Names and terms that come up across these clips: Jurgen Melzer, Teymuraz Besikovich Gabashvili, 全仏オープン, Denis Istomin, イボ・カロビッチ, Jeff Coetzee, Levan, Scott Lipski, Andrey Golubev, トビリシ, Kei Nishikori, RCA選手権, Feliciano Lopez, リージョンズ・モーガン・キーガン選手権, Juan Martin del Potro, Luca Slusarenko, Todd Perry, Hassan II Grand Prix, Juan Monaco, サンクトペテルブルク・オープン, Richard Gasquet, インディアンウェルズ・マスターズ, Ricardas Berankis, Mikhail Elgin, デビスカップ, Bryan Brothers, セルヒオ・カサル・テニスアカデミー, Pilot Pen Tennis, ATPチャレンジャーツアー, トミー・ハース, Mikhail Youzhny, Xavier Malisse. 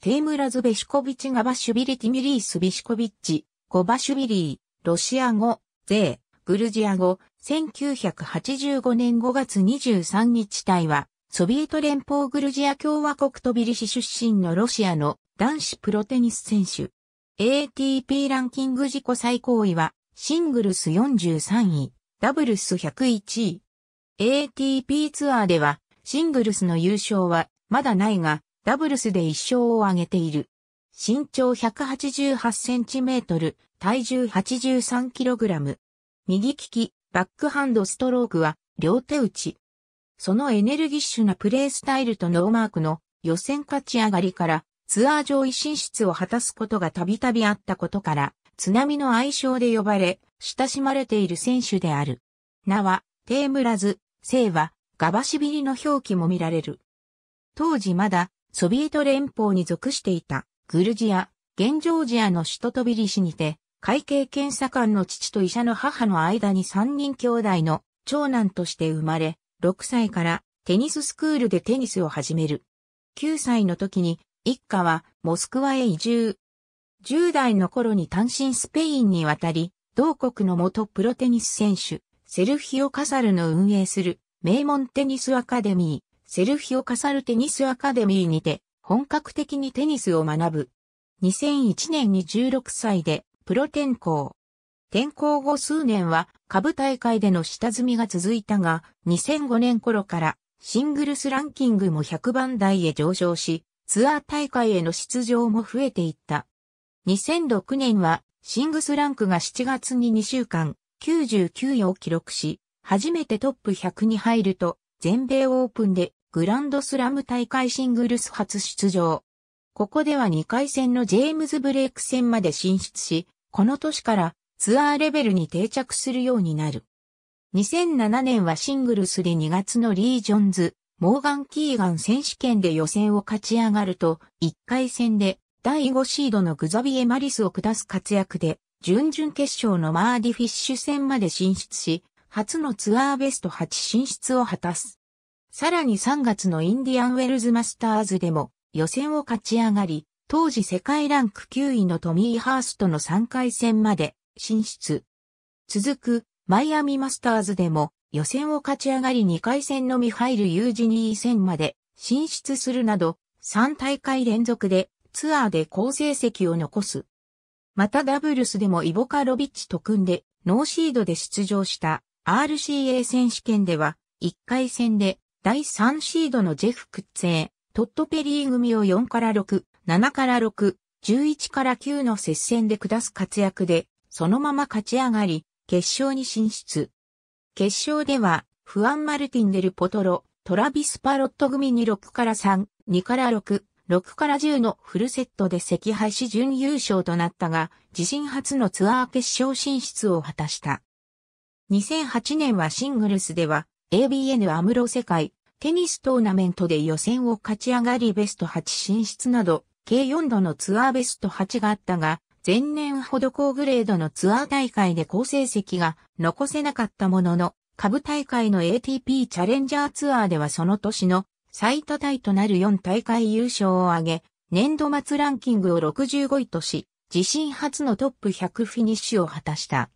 テイムラズ・ベシコビチ・ガバシュビリ・ティミリース・ビシコビッチ、ゴバシュビリー、ロシア語、ゼー、グルジア語、1985年5月23日隊は、ソビエト連邦グルジア共和国トビリシ出身のロシアの男子プロテニス選手。ATP ランキング自己最高位は、シングルス43位、ダブルス101位。ATP ツアーでは、シングルスの優勝は、まだないが、ダブルスで1勝を挙げている。身長188センチメートル、体重83キログラム。右利き、バックハンドストロークは、両手打ち。そのエネルギッシュなプレースタイルとノーマークの予選勝ち上がりから、ツアー上位進出を果たすことがたびたびあったことから、津波の愛称で呼ばれ、親しまれている選手である。名は、テイムラズ、姓は、ガバシビリの表記も見られる。当時まだ、ソビエト連邦に属していた、グルジア、現ジョージアの首都トビリシにて、会計検査官の父と医者の母の間に3人兄弟の長男として生まれ、6歳からテニススクールでテニスを始める。9歳の時に、一家はモスクワへ移住。10代の頃に単身スペインに渡り、同国の元プロテニス選手、セルフィオ・カサルの運営する名門テニスアカデミー、セルフィオ・カサルテニスアカデミーにて本格的にテニスを学ぶ。2001年に16歳でプロ転向。転向後数年は下部大会での下積みが続いたが、2005年頃からシングルスランキングも100番台へ上昇し、ツアー大会への出場も増えていった。2006年はシングスランクが7月に2週間99位を記録し、初めてトップ100に入ると全米オープンでグランドスラム大会シングルス初出場。ここでは2回戦のジェームズ・ブレイク戦まで進出し、この年からツアーレベルに定着するようになる。2007年はシングルスで2月のリージョンズ、モーガン・キーガン選手権で予選を勝ち上がると、1回戦で第5シードのグザビエ・マリスを下す活躍で、準々決勝のマーディ・フィッシュ戦まで進出し、初のツアーベスト8進出を果たす。さらに3月のインディアンウェルズマスターズでも予選を勝ち上がり、当時世界ランク9位のトミー・ハースとの3回戦まで進出。続くマイアミマスターズでも、予選を勝ち上がり2回戦のミハイル・ユージニー戦まで進出するなど3大会連続でツアーで好成績を残す。またダブルスでもイボカロビッチと組んでノーシードで出場した RCA 選手権では1回戦で第3シードのジェフ・クッツェ、トッド・ペリー組を4から6、7から6、11から9の接戦で下す活躍でそのまま勝ち上がり決勝に進出。決勝では、フアン・マルティン・デル・ポトロ、トラビス・パロット組に6から3、2から6、6から10のフルセットで惜敗し準優勝となったが、自身初のツアー決勝進出を果たした。2008年はシングルスでは、ABN アムロ世界テニストーナメントで予選を勝ち上がりベスト8進出など、計4度のツアーベスト8があったが、前年ほど高グレードのツアー大会で好成績が残せなかったものの、下部大会の ATP チャレンジャーツアーではその年の最多タイとなる4大会優勝を挙げ、年度末ランキングを65位とし、自身初のトップ100フィニッシュを果たした。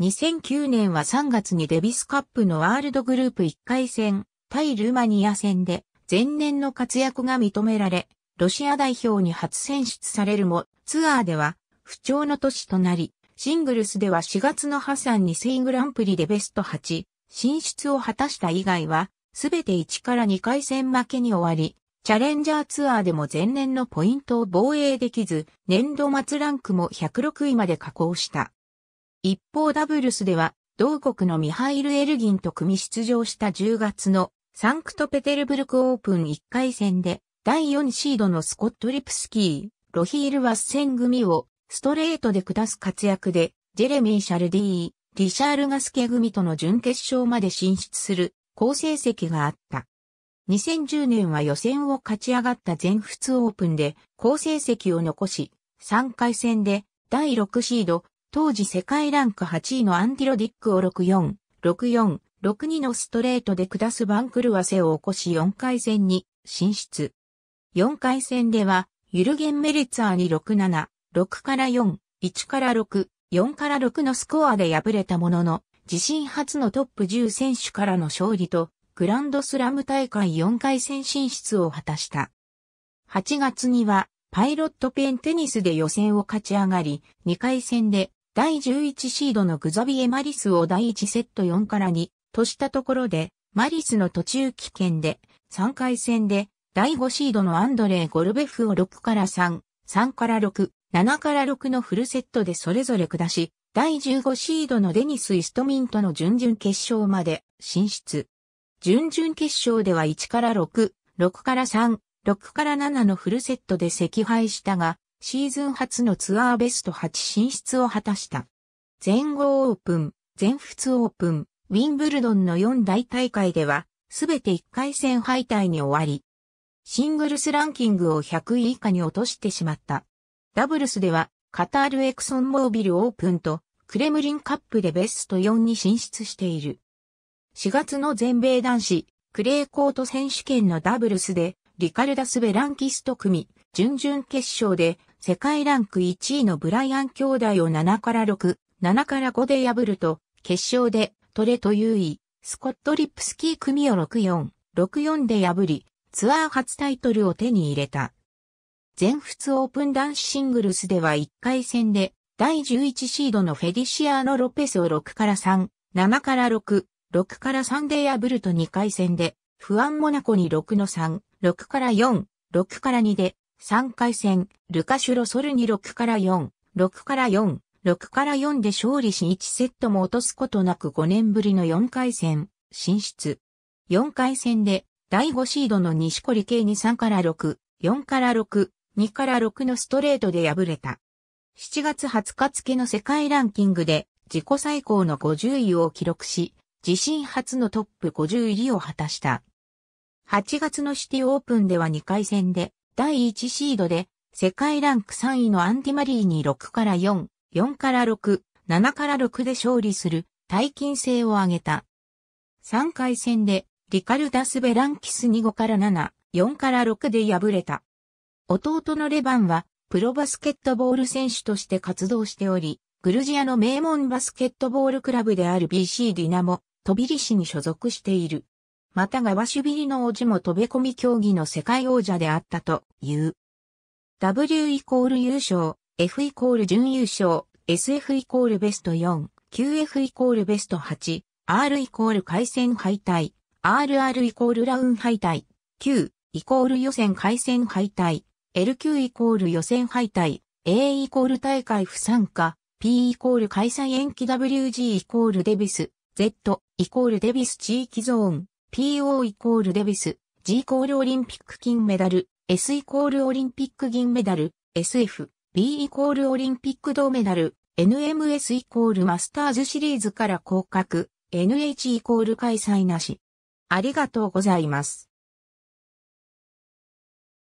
2009年は3月にデビスカップのワールドグループ1回戦、対ルーマニア戦で前年の活躍が認められ、ロシア代表に初選出されるも、ツアーでは不調の年となり、シングルスでは4月のハサン2世グランプリでベスト8進出を果たした以外は、すべて1から2回戦負けに終わり、チャレンジャーツアーでも前年のポイントを防衛できず、年度末ランクも106位まで下降した。一方ダブルスでは、同国のミハイル・エルギンと組出場した10月のサンクトペテルブルクオープン1回戦で、第4シードのスコット・リプスキー、ロヒール・ワッセン組をストレートで下す活躍で、ジェレミー・シャルディー、リシャール・ガスケ組との準決勝まで進出する好成績があった。2010年は予選を勝ち上がった全仏オープンで好成績を残し、3回戦で第6シード、当時世界ランク8位のアンディ・ロディックを6-4、6-4、6-2のストレートで下す番狂わせを起こし4回戦に進出。4回戦では、ユルゲン・メルツァーに6-7、6-4、1-6、4-6のスコアで敗れたものの、自身初のトップ10選手からの勝利と、グランドスラム大会4回戦進出を果たした。8月には、パイロットペンテニスで予選を勝ち上がり、2回戦で、第11シードのグザビエ・マリスを第1セット4-2としたところで、マリスの途中棄権で、3回戦で、第5シードのアンドレイ・ゴルベフを6-3、3-6、7-6のフルセットでそれぞれ下し、第15シードのデニス・イストミンとの準々決勝まで進出。準々決勝では1-6、6-3、6-7のフルセットで惜敗したが、シーズン初のツアーベスト8進出を果たした。全豪オープン、全仏オープン、ウィンブルドンの4大大会では、すべて1回戦敗退に終わり、シングルスランキングを100位以下に落としてしまった。ダブルスでは、カタールエクソンモービルオープンと、クレムリンカップでベスト4に進出している。4月の全米男子、クレーコート選手権のダブルスで、リカルダス・ベランキスト組、準々決勝で、世界ランク1位のブライアン兄弟を7-6、7-5で破ると、決勝で、トレと優位、スコット・リップスキー組を6-4、6-4で破り、ツアー初タイトルを手に入れた。全仏オープン男子シングルスでは1回戦で、第11シードのフェリシアーノ・ロペスを6-3、7-6、6-3で破ると2回戦で、フアン・モナコに6-3、6-4、6-2で、3回戦、ルカ・シュロソルに6-4、6-4、6-4で勝利し1セットも落とすことなく5年ぶりの4回戦、進出。4回戦で、第5シードの錦織圭に3-6、4-6、2-6のストレートで敗れた。7月20日付の世界ランキングで自己最高の50位を記録し、自身初のトップ50入りを果たした。8月のシティオープンでは2回戦で、第1シードで世界ランク3位のアンディマリーに6-4、4-6、7-6で勝利する大金星を上げた。3回戦でリカルダス・ベランキスに5-7、4-6で敗れた。弟のレバンは、プロバスケットボール選手として活動しており、グルジアの名門バスケットボールクラブである BC ディナモ、トビリシに所属している。またガワシュビリの叔父も飛び込み競技の世界王者であったという。W= 優勝、F= 準優勝、SF= ベスト4、QF= ベスト8、R= 回戦敗退、RR= ラウン敗退。Q= 予選回戦敗退、LQ= 予選敗退、A= 大会不参加、P= 開催延期 WG= デビス、Z= デビス地域ゾーン、PO= デビス、G= オリンピック金メダル、S= オリンピック銀メダル、SF、B= オリンピック銅メダル、NMS= マスターズシリーズから降格、NH= 開催なし。ありがとうございます。